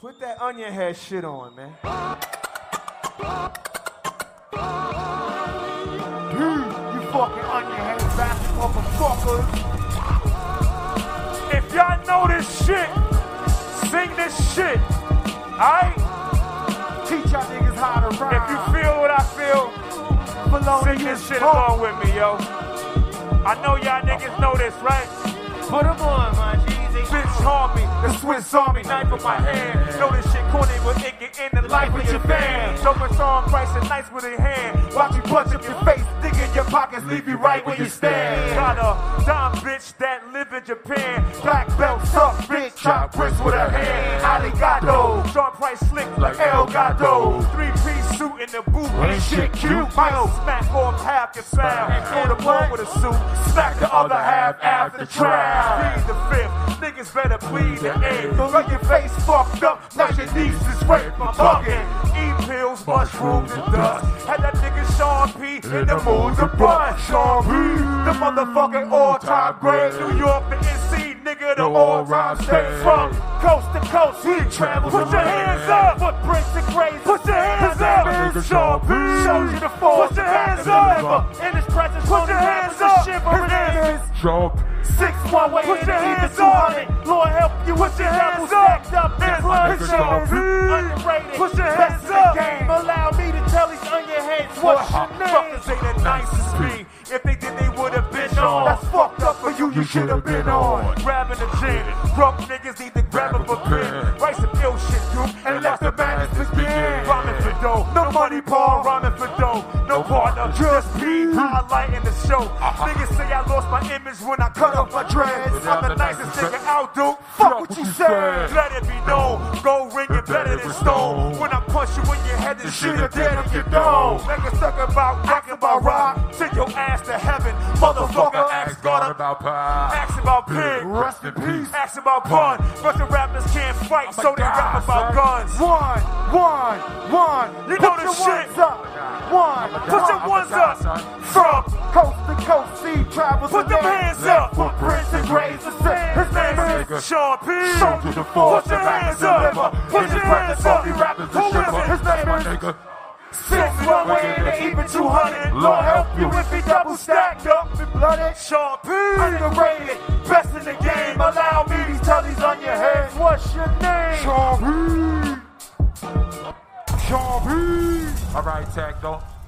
Put that Onion Head shit on, man. You fucking Onion Head bastard motherfuckers. If y'all know this shit, sing this shit. Alright? Teach y'all niggas how to rhyme. If you feel what I feel, sing this shit along with me, yo. I know y'all niggas know this, right? Put them on, my G. Bitch harm me, the Swiss Army knife in my hand. Know this shit corny, but it can end the life of your band. Showing Sean Price and nice with a hand. Watch you punch up your face, dig in your pockets, leave you right where you stand. Got a dime bitch that live in Japan. Black belt suck bitch, chop bricks with a hand. Elgato, Sean Price slick like Elgato. 3-piece suit in the boot, ain't shit cute. Miles smack off half your sound. Hold the ball with a suit, smack the other half after trial. Read the fifth. Niggas better bleed the egg. Got your face fucked up, now your knees is raped. My bucket, eat pills, mushrooms and dust. Had that nigga Sean P in the mood to bust. Sean P, the motherfucking all-time great. New York to NC, nigga, the all-time state. From coast to coast, he travels. Put your hands up, footprints and crazy. Put your hands up, Sean P shows you the force. Put your hands up, in his presence, put your hands up. Sean P. 6-1 way in the hands up. Lord help you with your hands up. Put your hands up. Put your hands up. Allow me to tell these Onion Heads what's your name. Fuckers ain't the nicest me. If they did, they would've been on. That's fucked up for you, you should've been on. Grabbing a gin. Rock niggas need to grab up a pen. Write some ill shit, dude, and let the madness begin. Rhyming for dough. No money, Paul. Rhyming for dough. No partner. Just be highlighting the show. Niggas say I lost my image when I cut off my dreads. I'm the nicest nigga out, dude. Fuck what you said. Let it be known. Gold ring it better than stone. When I punch you in your head, this shit is dead if you don't. Niggas stuck about rocking about rock. Send your ass to heaven. Motherfucker, ask God about pie. Ask about pig. Rest in peace. Ask about pun. Russian rappers can't fight, so they rap about guns. You know this shit. Put your ones up. From coast to coast, sea travels. Put them hands up. Footprints and graves of sand. His name is Sean P. Put your hands up. Put your hands up. Who is it? His name is 6-1 way in the even 200. Lord help you if he double stacked up and blooded. Sean P. Underrated, best in the game. Allow me to tell these on your heads. What's your name? Sean P. Sean P. All right, Tag, though.